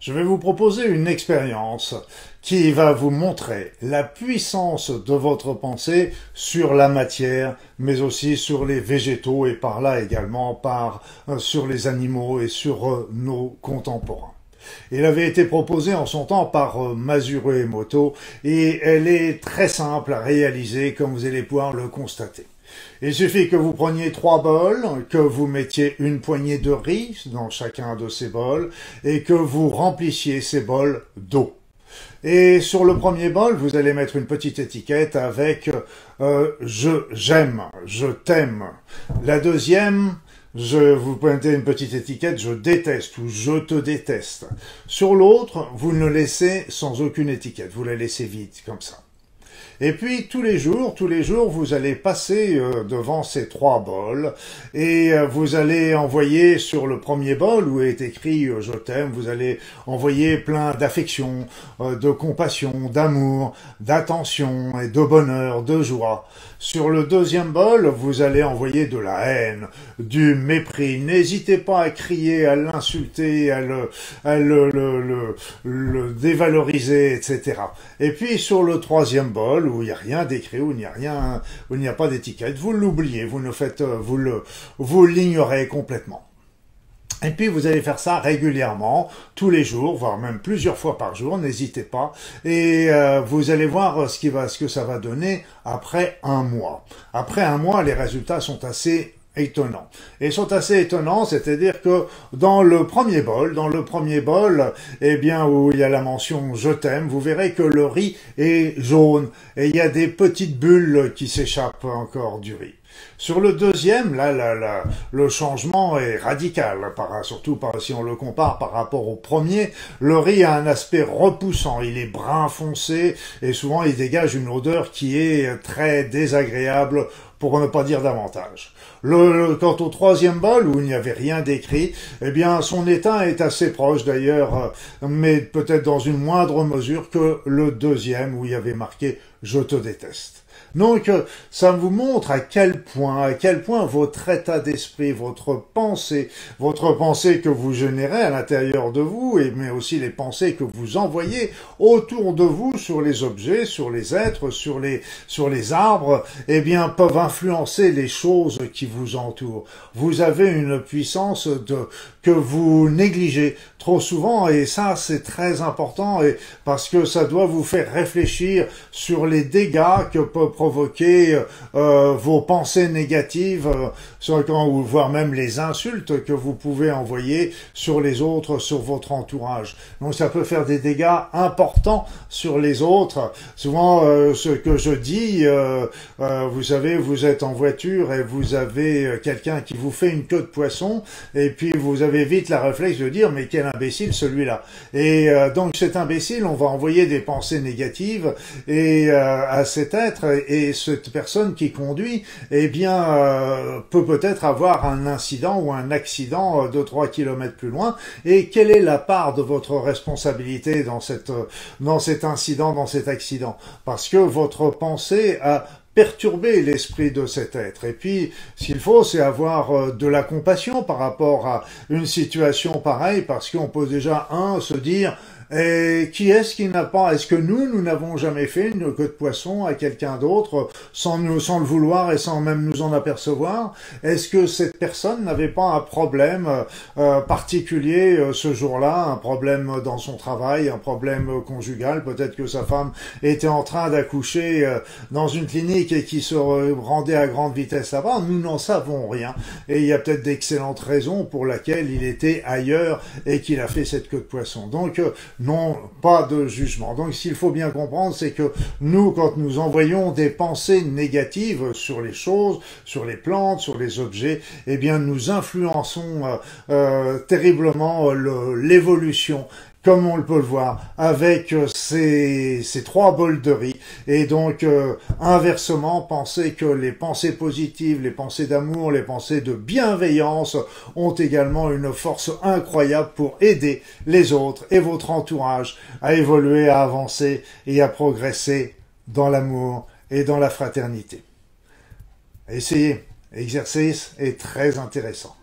Je vais vous proposer une expérience qui va vous montrer la puissance de votre pensée sur la matière, mais aussi sur les végétaux et par là également sur les animaux et sur nos contemporains. Elle avait été proposée en son temps par Masaru Emoto et elle est très simple à réaliser comme vous allez pouvoir le constater. Il suffit que vous preniez 3 bols, que vous mettiez une poignée de riz dans chacun de ces bols et que vous remplissiez ces bols d'eau. Et sur le premier bol, vous allez mettre une petite étiquette avec « j'aime »,« je t'aime ». La deuxième, vous mettez une petite étiquette « je déteste » ou « je te déteste ». Sur l'autre, vous ne le laissez sans aucune étiquette, vous la laissez vide comme ça. Et puis tous les jours, vous allez passer devant ces 3 bols et vous allez envoyer sur le premier bol où est écrit « je t'aime », vous allez envoyer plein d'affection, de compassion, d'amour, d'attention et de bonheur, de joie. Sur le deuxième bol, vous allez envoyer de la haine, du mépris. N'hésitez pas à crier, à l'insulter, à le dévaloriser, etc. Et puis sur le troisième bol, où il n'y a rien d'écrit, où il n'y a pas d'étiquette, vous l'oubliez, vous l'ignorez complètement. Et puis vous allez faire ça régulièrement, tous les jours, voire même plusieurs fois par jour, n'hésitez pas. Et vous allez voir ce que ça va donner après un mois. Après un mois, les résultats sont assez étonnants. Ils sont assez étonnants, c'est-à-dire que dans le premier bol, eh bien, où il y a la mention « je t'aime », vous verrez que le riz est jaune et il y a des petites bulles qui s'échappent encore du riz. Sur le deuxième, là, le changement est radical, surtout si on le compare par rapport au premier. Le riz a un aspect repoussant, il est brun foncé et souvent il dégage une odeur qui est très désagréable pour ne pas dire davantage. Quant au troisième bol, où il n'y avait rien d'écrit, eh bien son état est assez proche d'ailleurs, mais peut-être dans une moindre mesure que le deuxième où il y avait marqué « je te déteste ». Donc, ça vous montre à quel point votre état d'esprit, votre pensée que vous générez à l'intérieur de vous, mais aussi les pensées que vous envoyez autour de vous sur les objets, sur les êtres, sur les arbres, eh bien, peuvent influencer les choses qui vous entourent. Vous avez une puissance que vous négligez trop souvent, et ça, c'est très important, parce que ça doit vous faire réfléchir sur les dégâts que peuvent provoquer vos pensées négatives, voire même les insultes que vous pouvez envoyer sur les autres, sur votre entourage. Donc ça peut faire des dégâts importants sur les autres. Souvent, ce que je dis, vous savez, vous êtes en voiture et vous avez quelqu'un qui vous fait une queue de poisson, et puis vous avez vite la réflexe de dire « mais quel imbécile celui-là ». Et donc cet imbécile, on va envoyer des pensées négatives et à cet être, et cette personne qui conduit, eh bien, peut peut-être avoir un incident ou un accident de 3 km plus loin. Et quelle est la part de votre responsabilité dans cet accident? Parce que votre pensée a perturber l'esprit de cet être. Et puis, ce qu'il faut, c'est avoir de la compassion par rapport à une situation pareille, parce qu'on peut déjà, se dire « qui est-ce qui n'a pas, est-ce que nous n'avons jamais fait une queue de poisson à quelqu'un d'autre sans le vouloir et sans même nous en apercevoir? Est-ce que cette personne n'avait pas un problème particulier ce jour-là, un problème dans son travail, un problème conjugal, peut-être que sa femme était en train d'accoucher dans une clinique et qui se rendait à grande vitesse là-bas, nous n'en savons rien. Et il y a peut-être d'excellentes raisons pour lesquelles il était ailleurs et qu'il a fait cette queue de poisson. » Donc, non, pas de jugement. Donc, ce qu'il faut bien comprendre, c'est que nous, quand nous envoyons des pensées négatives sur les choses, sur les plantes, sur les objets, eh bien, nous influençons terriblement l'évolution, comme on peut le voir, avec ces 3 bols de riz. Et donc, inversement, pensez que les pensées positives, les pensées d'amour, les pensées de bienveillance ont également une force incroyable pour aider les autres et votre entourage à évoluer, à avancer et à progresser dans l'amour et dans la fraternité. Essayez, l'exercice est très intéressant.